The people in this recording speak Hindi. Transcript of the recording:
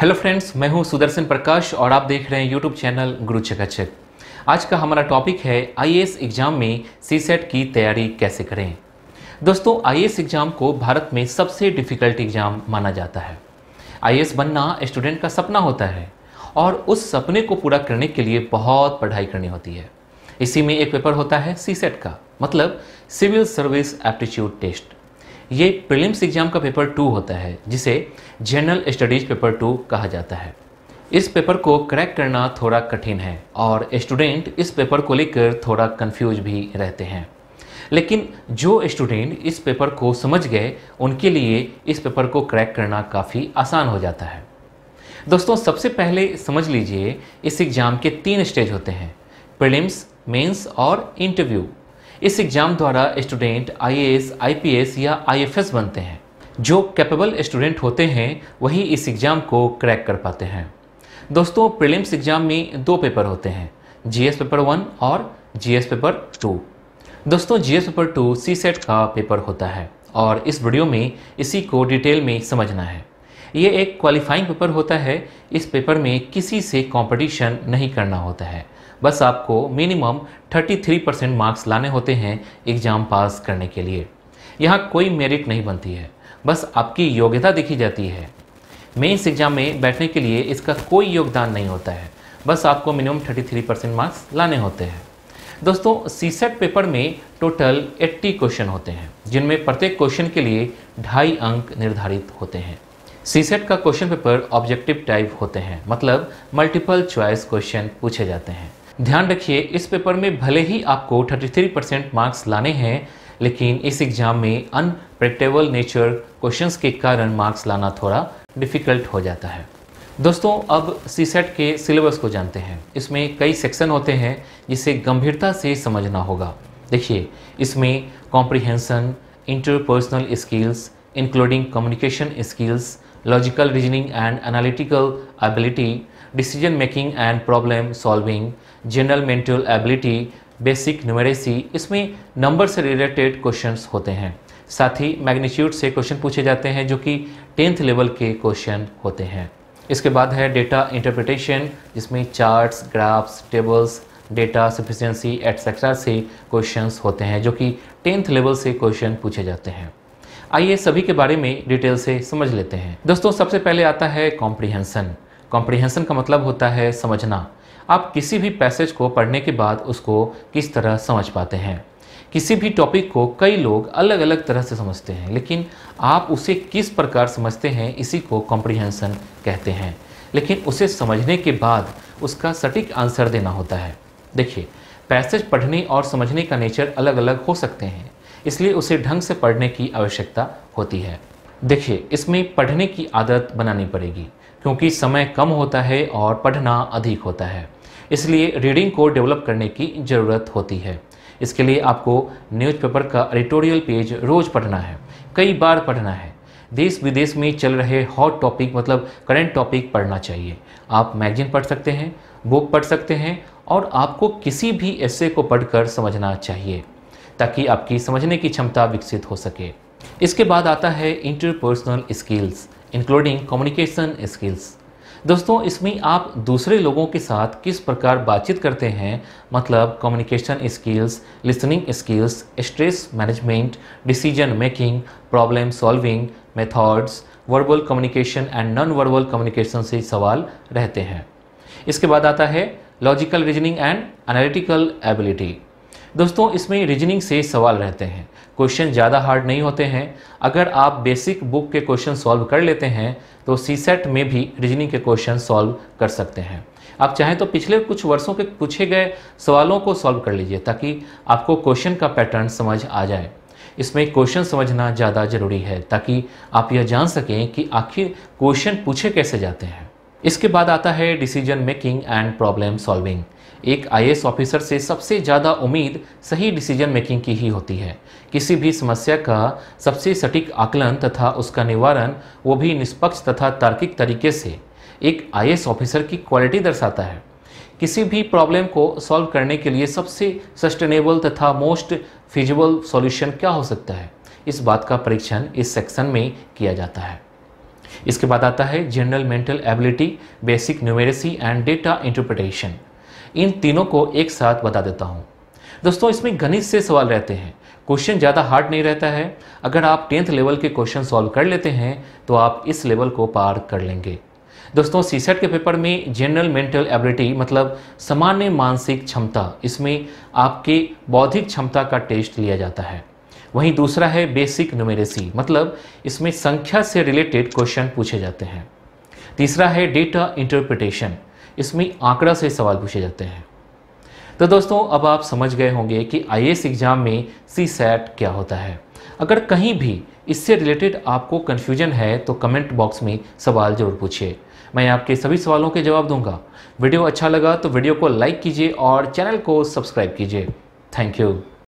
हेलो फ्रेंड्स, मैं हूं सुदर्शन प्रकाश और आप देख रहे हैं यूट्यूब चैनल गुरु चकाचक। आज का हमारा टॉपिक है आईएएस एग्ज़ाम में सीसेट की तैयारी कैसे करें। दोस्तों, आईएएस एग्ज़ाम को भारत में सबसे डिफ़िकल्ट एग्ज़ाम माना जाता है। आईएएस बनना स्टूडेंट का सपना होता है और उस सपने को पूरा करने के लिए बहुत पढ़ाई करनी होती है। इसी में एक पेपर होता है सीसेट का, मतलब सिविल सर्विस एप्टीट्यूड टेस्ट। ये प्रीलिम्स एग्ज़ाम का पेपर 2 होता है, जिसे जनरल स्टडीज़ पेपर 2 कहा जाता है। इस पेपर को क्रैक करना थोड़ा कठिन है और स्टूडेंट इस पेपर को लेकर थोड़ा कंफ्यूज भी रहते हैं, लेकिन जो स्टूडेंट इस पेपर को समझ गए उनके लिए इस पेपर को क्रैक करना काफ़ी आसान हो जाता है। दोस्तों, सबसे पहले समझ लीजिए इस एग्ज़ाम के 3 स्टेज होते हैं, प्रीलिम्स, मेंस और इंटरव्यू। इस एग्ज़ाम द्वारा स्टूडेंट आईएएस, आईपीएस या आईएफएस बनते हैं। जो कैपेबल स्टूडेंट होते हैं वही इस एग्ज़ाम को क्रैक कर पाते हैं। दोस्तों, प्रीलिम्स एग्ज़ाम में 2 पेपर होते हैं, जीएस पेपर 1 और जीएस पेपर 2। दोस्तों, जीएस पेपर 2 सीसेट का पेपर होता है और इस वीडियो में इसी को डिटेल में समझना है। ये एक क्वालिफाइंग पेपर होता है। इस पेपर में किसी से कॉम्पिटिशन नहीं करना होता है, बस आपको मिनिमम 33% मार्क्स लाने होते हैं एग्ज़ाम पास करने के लिए। यहाँ कोई मेरिट नहीं बनती है, बस आपकी योग्यता देखी जाती है। मेंस एग्ज़ाम में बैठने के लिए इसका कोई योगदान नहीं होता है, बस आपको मिनिमम 33% मार्क्स लाने होते हैं। दोस्तों, सीसेट पेपर में टोटल 80 क्वेश्चन होते हैं, जिनमें प्रत्येक क्वेश्चन के लिए 2.5 अंक निर्धारित होते हैं। सीसेट का क्वेश्चन पेपर ऑब्जेक्टिव टाइप होते हैं, मतलब मल्टीपल चॉइस क्वेश्चन पूछे जाते हैं। ध्यान रखिए, इस पेपर में भले ही आपको 33% मार्क्स लाने हैं, लेकिन इस एग्ज़ाम में अनप्रेडिक्टेबल नेचर क्वेश्चंस के कारण मार्क्स लाना थोड़ा डिफ़िकल्ट हो जाता है। दोस्तों, अब सीसेट के सिलेबस को जानते हैं। इसमें कई सेक्शन होते हैं जिसे गंभीरता से समझना होगा। देखिए, इसमें comprehension, interpersonal skills including communication skills, logical reasoning and analytical ability, decision making and problem solving, general mental ability, basic numeracy. इसमें नंबर से रिलेटेड क्वेश्चंस होते हैं, साथ ही मैग्नीट्यूड से क्वेश्चन पूछे जाते हैं जो कि 10th लेवल के क्वेश्चन होते हैं। इसके बाद है डेटा इंटरप्रिटेशन, जिसमें charts, graphs, tables, data sufficiency etcetera से क्वेश्चंस होते हैं जो कि 10th लेवल से क्वेश्चन पूछे जाते हैं। आइए सभी के बारे में डिटेल से समझ लेते हैं। दोस्तों, सबसे पहले आता है कॉम्प्रिहेंसन। कॉम्प्रिहेंसन का मतलब होता है समझना। आप किसी भी पैसेज को पढ़ने के बाद उसको किस तरह समझ पाते हैं। किसी भी टॉपिक को कई लोग अलग अलग तरह से समझते हैं, लेकिन आप उसे किस प्रकार समझते हैं इसी को कॉम्प्रिहेंसन कहते हैं। लेकिन उसे समझने के बाद उसका सटीक आंसर देना होता है। देखिए, पैसेज पढ़ने और समझने का नेचर अलग अलग हो सकते हैं, इसलिए उसे ढंग से पढ़ने की आवश्यकता होती है। देखिए, इसमें पढ़ने की आदत बनानी पड़ेगी, क्योंकि समय कम होता है और पढ़ना अधिक होता है, इसलिए रीडिंग को डेवलप करने की ज़रूरत होती है। इसके लिए आपको न्यूज़पेपर का एडिटोरियल पेज रोज़ पढ़ना है, कई बार पढ़ना है। देश विदेश में चल रहे हॉट टॉपिक, मतलब करंट टॉपिक पढ़ना चाहिए। आप मैगजीन पढ़ सकते हैं, बुक पढ़ सकते हैं, और आपको किसी भी एस्से को पढ़कर समझना चाहिए ताकि आपकी समझने की क्षमता विकसित हो सके। इसके बाद आता है interpersonal skills including communication skills. दोस्तों, इसमें आप दूसरे लोगों के साथ किस प्रकार बातचीत करते हैं, मतलब communication skills, listening skills, stress management, decision making, problem solving methods, verbal communication and non verbal communication से सवाल रहते हैं। इसके बाद आता है logical reasoning and analytical ability. दोस्तों, इसमें रीजनिंग से सवाल रहते हैं। क्वेश्चन ज़्यादा हार्ड नहीं होते हैं। अगर आप बेसिक बुक के क्वेश्चन सॉल्व कर लेते हैं तो सीसेट में भी रीजनिंग के क्वेश्चन सॉल्व कर सकते हैं। आप चाहें तो पिछले कुछ वर्षों के पूछे गए सवालों को सॉल्व कर लीजिए ताकि आपको क्वेश्चन का पैटर्न समझ आ जाए। इसमें क्वेश्चन समझना ज़्यादा ज़रूरी है ताकि आप यह जान सकें कि आखिर क्वेश्चन पूछे कैसे जाते हैं। इसके बाद आता है decision making and problem solving. एक आईएएस ऑफिसर से सबसे ज़्यादा उम्मीद सही डिसीजन मेकिंग की ही होती है। किसी भी समस्या का सबसे सटीक आकलन तथा उसका निवारण, वो भी निष्पक्ष तथा तार्किक तरीके से, एक आईएएस ऑफिसर की क्वालिटी दर्शाता है। किसी भी प्रॉब्लम को सॉल्व करने के लिए सबसे सस्टेनेबल तथा मोस्ट फिजिबल सॉल्यूशन क्या हो सकता है, इस बात का परीक्षण इस सेक्शन में किया जाता है। इसके बाद आता है general mental ability, basic numeracy and data interpretation. इन तीनों को एक साथ बता देता हूँ। दोस्तों, इसमें गणित से सवाल रहते हैं, क्वेश्चन ज़्यादा हार्ड नहीं रहता है। अगर आप 10th लेवल के क्वेश्चन सॉल्व कर लेते हैं तो आप इस लेवल को पार कर लेंगे। दोस्तों, सीसेट के पेपर में जनरल मेंटल एबिलिटी मतलब सामान्य मानसिक क्षमता, इसमें आपके बौद्धिक क्षमता का टेस्ट लिया जाता है। वहीं दूसरा है बेसिक न्यूमेरेसी, मतलब इसमें संख्या से रिलेटेड क्वेश्चन पूछे जाते हैं। तीसरा है डेटा इंटरप्रिटेशन, इसमें आंकड़ा से सवाल पूछे जाते हैं। तो दोस्तों, अब आप समझ गए होंगे कि आईएएस एग्ज़ाम में सीसैट क्या होता है। अगर कहीं भी इससे रिलेटेड आपको कन्फ्यूजन है तो कमेंट बॉक्स में सवाल ज़रूर पूछिए, मैं आपके सभी सवालों के जवाब दूंगा। वीडियो अच्छा लगा तो वीडियो को लाइक कीजिए और चैनल को सब्सक्राइब कीजिए। Thank you.